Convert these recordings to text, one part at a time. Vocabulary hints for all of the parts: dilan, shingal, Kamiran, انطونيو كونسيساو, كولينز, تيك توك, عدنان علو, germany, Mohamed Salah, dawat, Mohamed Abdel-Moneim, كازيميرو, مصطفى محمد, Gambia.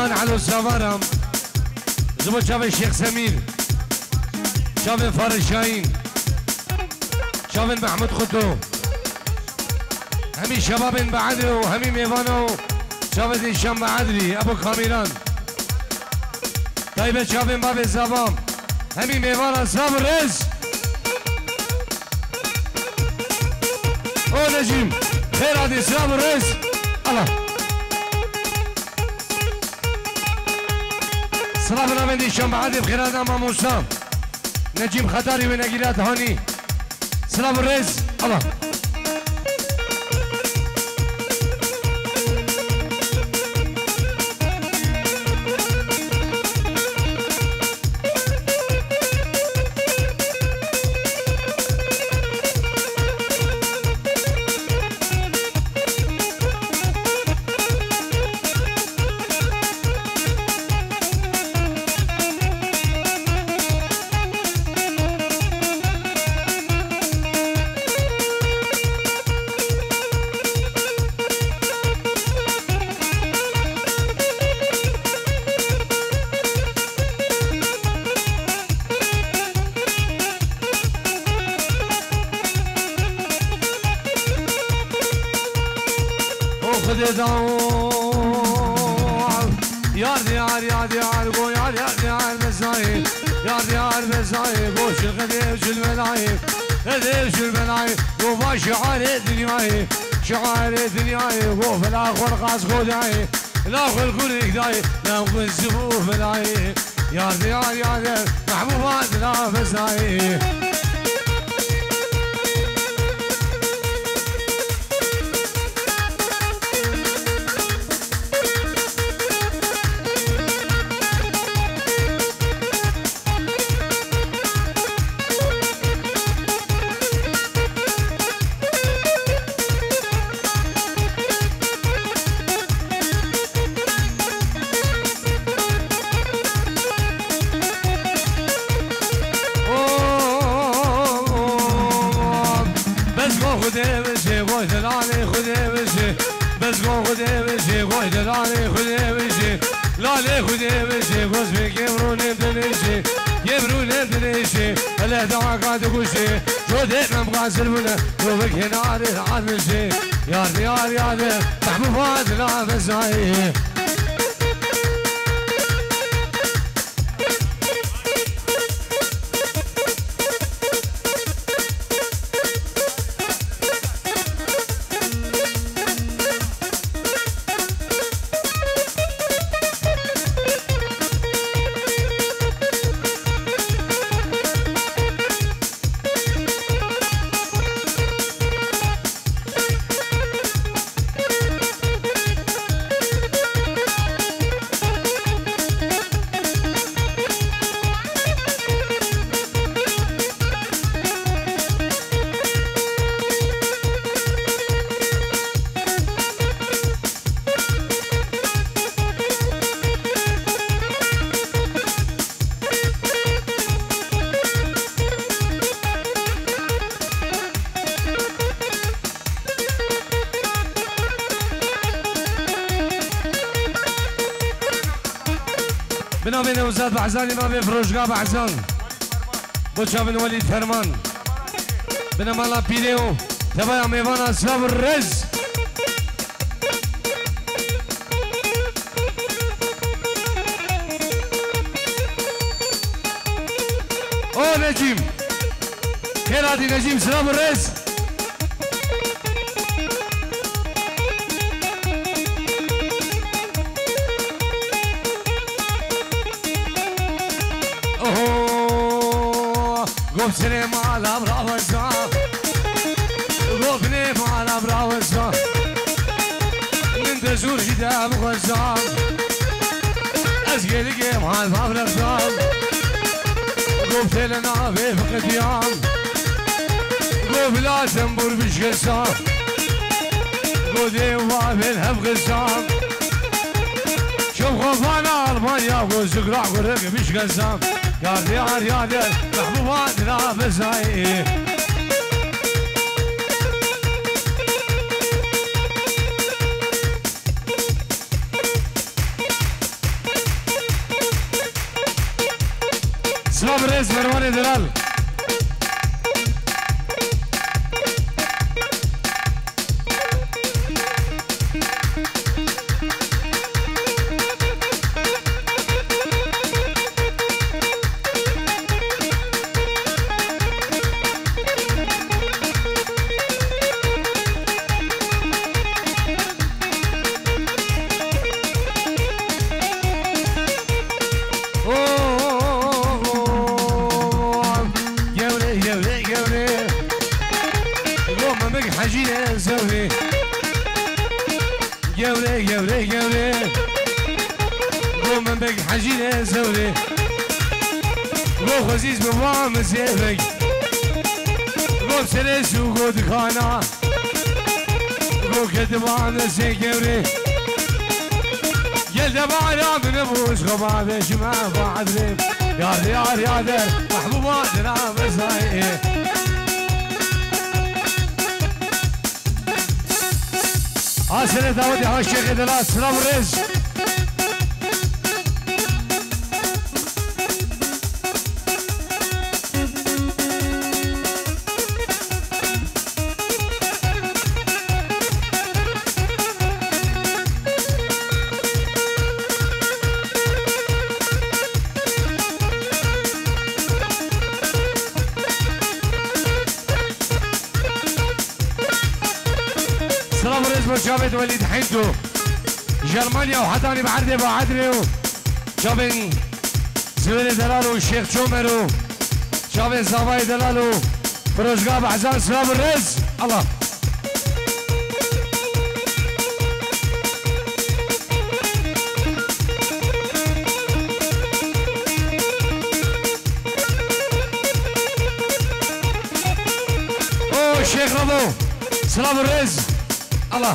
عدنان علو سوارم زبا چاو شیخ سمیر چاو فارشاین چاو محمد خطو همی شباب بعدر و همی میوانو چاو دیشم بعدری ابو کامیران طیبه چاو باب زبام همی میوان صبر رز او نجیم خیر آدی صبر رز الله صلاح بنامندی شام بعدی بخیر آدم آموزم نجیم خطری و نگیرات هانی صلاح برز الله شعار دنياي هو في الاخر قاص خداي الاخر كل اقداي لا الزفوف العين يا ديار يا ديار محبوبات لا فزاي بعزانی ما به فروشگاه بعزان بچه‌ها ولید فرمان بنامالا پیدو تبایا میوان اسلام رز او نجیم خیراتی نجیم سلام رز گفتنی مالا براوزا گفتنی مالا براوزا من دزور جدام غزام از گلگم حال فابرزام گفتن نابی فقدیام گفت لازم بر بشگسام گفتی وابل هفقسام شب خوفان آلمانیا گوزگ را گرگ بشگسام يا ديار يا ديار محبوبات لا بزاي الرئيس مروان الهلال. Selam reis. سلام ريس مشابه وليد حيدو جرمانيا وحداني بعرضي بعدري شابين زويل دلالو شيخ شومرو شابين زباي دلالو بروزقاب عزان سلام الرز الله أوه شيخ رضو سلام الرز الله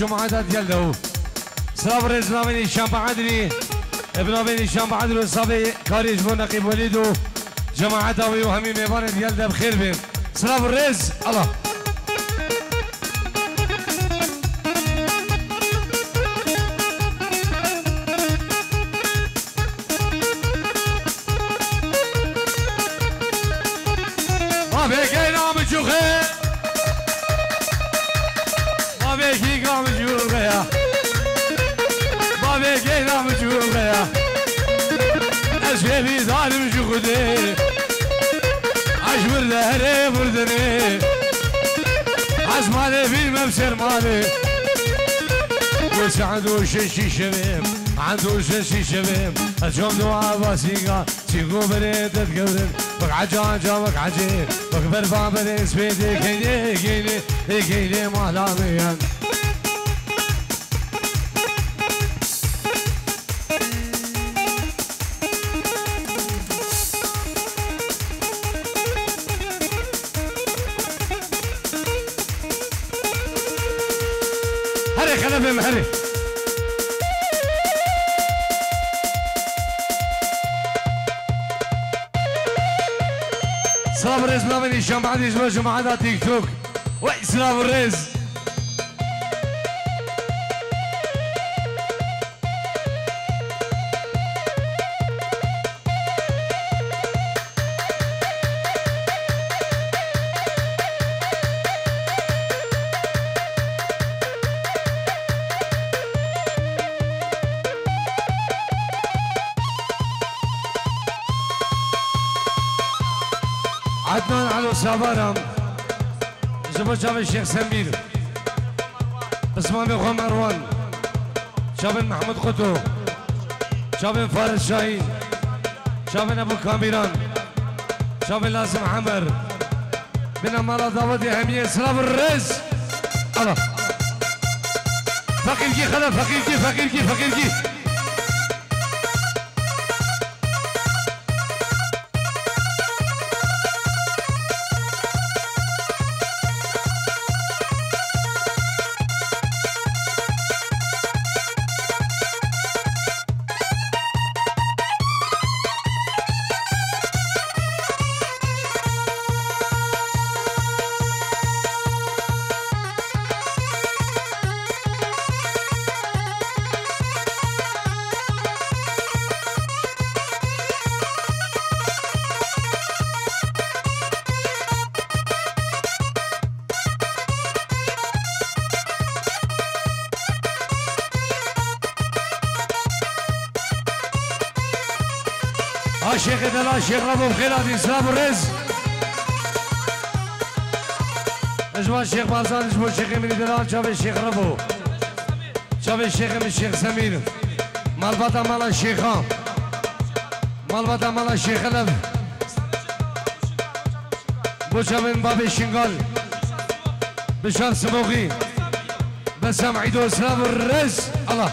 جمعة ديالو سلام ريز نابيني شامبا عدلي ابنابيني شامبا عدلو صبي كاريج بونقي بوليدو جماعة داوي وهمي ميبان ديالو بخير بهم سلام ريز الله عندو ششي شباب عندو ششي شباب الجمدو عباسيقا سيقو بريد تتقبرد بك عجاجا بك عجيب بك برفع بريس بيدي كيني كيني كيني مهلاميا هري خلف مهري سلام الرز مني شام بعد يزوج معنا تيك توك وسلام الرز عدنان على صبرم جبو جاب الشيخ سمير اسمامي خو مروان جاب محمود قطو جاب فارس شاهين جاب ابو كاميران جاب لازم عمر من امارة داودي همية اسراف الرز الله فقيركي خلا فقيركي فقيركي فقيركي الشيخ دلا شيخ ربو بخيلاتي اسلام الرز اجوان الشيخ بازان اجوان الشيخ امني دلال جاب الشيخ ربو جاب الشيخ من الشيخ سمير مالبادا مالا الشيخان مالبادا مالا الشيخ الف بوشا من باب الشنغال بشار سموغي بسام عيدو اسلام الرز الله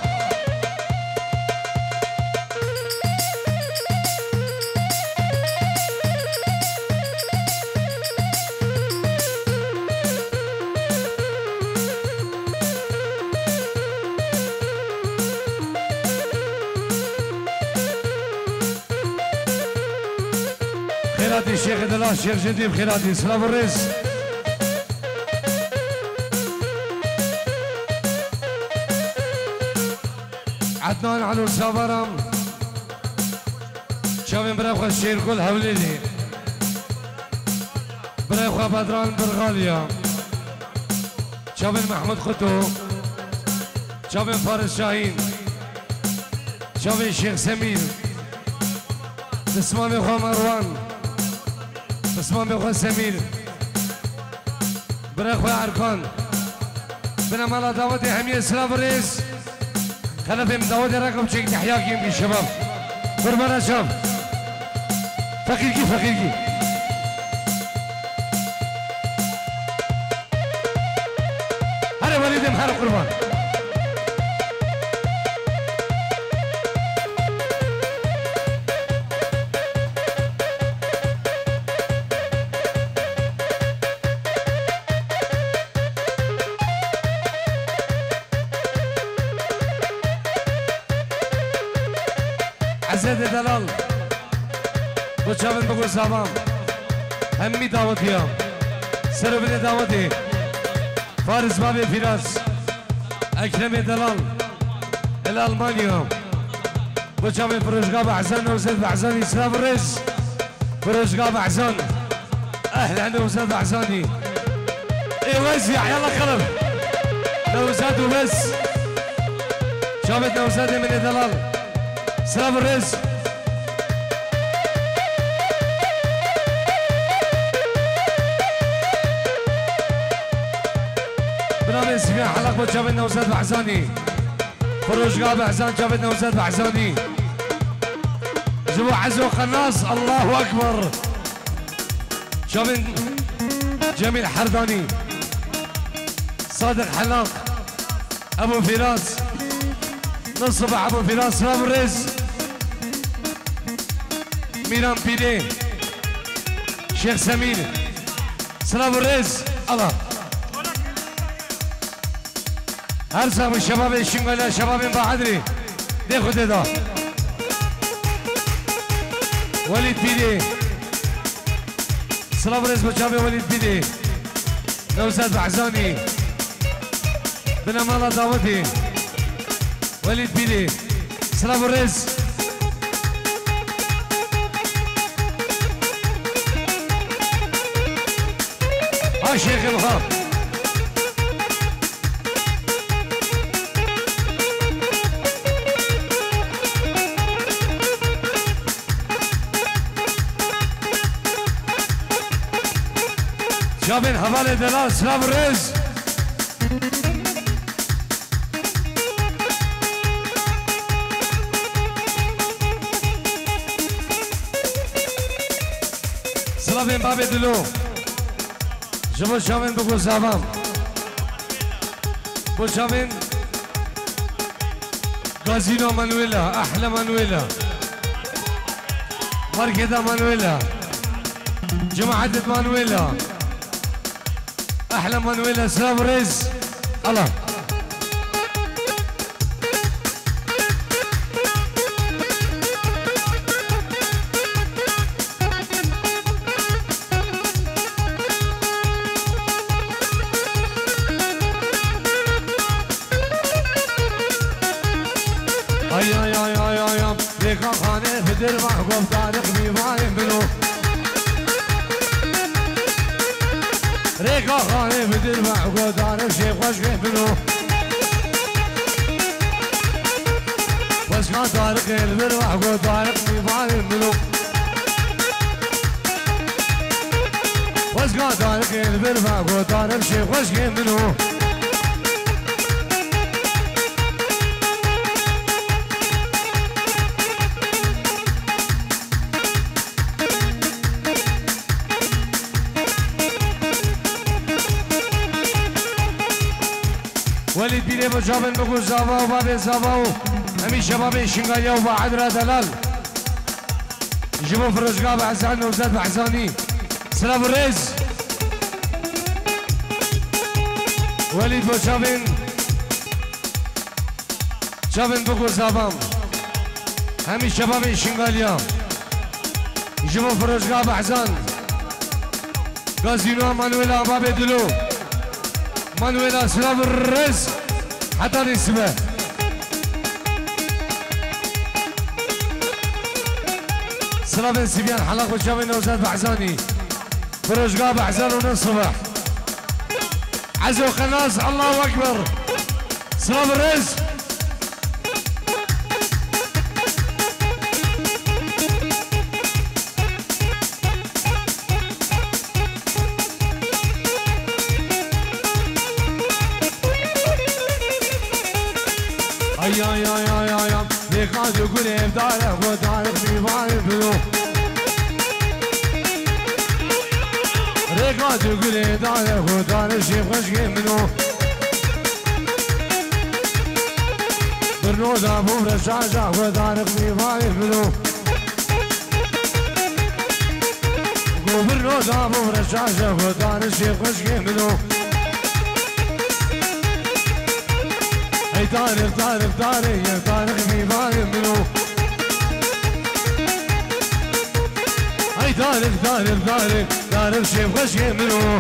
الشيخ دلا الشيخ جديد بخيراتي سلام الرز عدنان علو سافرم شامي برابخة الشير كل هوليلي برابخة بدران برغاليا شامي محمود خطو شامي فارس شاهين شامي الشيخ سمير اسماني خو مروان اسمامي اخوة سمير برا اخوة عرفان بنا مالا داودي حمية اسلام الرئيس خلفهم داودي رقم شيك تحياكي يمكن الشباب برمانا شاب فقيركي فقيركي هلا وليدهم هلا قربان عزيزي دلال بوچاوين بقول سامام همي دعوتيام سربني دعوتي فارس بابي فراس اكرمي دلال الى المانيا بوچاوين بروشقاب احزان وزيد احزاني اسلام الرز بروشقاب احزان اهلا عندنا وزيد احزاني اي وزيع يلا خلف نوزاد وبس شافت نوزادي من دلال سلام الرز بنامي سميع حلقة جابتنا وزاد بحزاني فروش قاب احزان جابتنا وزاد بحزاني جبوا عزو قناص الله اكبر جابت جميل حرداني صادق حلاق ابو فراس نصب ابو فراس سلام الرز ميران بيلي شيخ سمير سلام الرز الله هرسام الشباب الشنغال شباب بحدري ديخو ديدا وليد بيلي سلام الرز بجابي وليد بيلي نوزاد بحزاني بن امانه داوتي وليد بيلي سلام الرز شيخ الخاف من حوال دلال سلام رز سلام من باب دلو جبو شامن بگو زمان بو شامن غازينو مانويلا أحلى مانويلا مركدة مانويلا جماعة مانويلا أحلى مانويلا سلام رز الله جابن بگو زوا و باب زوا و همین شباب شنگالیا و بعد را دلال جبو فرزگاه بحزان نوزد بحزانی سلام رز ولید بو جابن بگو زوا همین شباب شنگالیا جبو فرزگاه بحزان گازینو منویلا باب دلو منویلا سلام رز حتى نسمع سلام سبيان حلق وشامين وزاد بحزاني فرجقا بحزان ونص صباح عزو قناص الله اكبر سلام الرز يقعد يقول يبدأ وتعرف ميبعي بلو يقعد يقول يبدأ وتعرف شيء بخشكي منو برنو دابو برشاشا وتعرف ميبعي بلو برنو دابو برشاشا وتعرف شيء بخشكي منو طارق طارق طارق يا طارق ميباري منو هاي طارق طارق طارق طارق شي بغشكي منو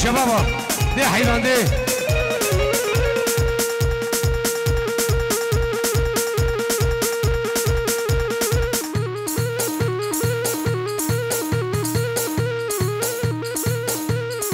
شبابا دي حيران دي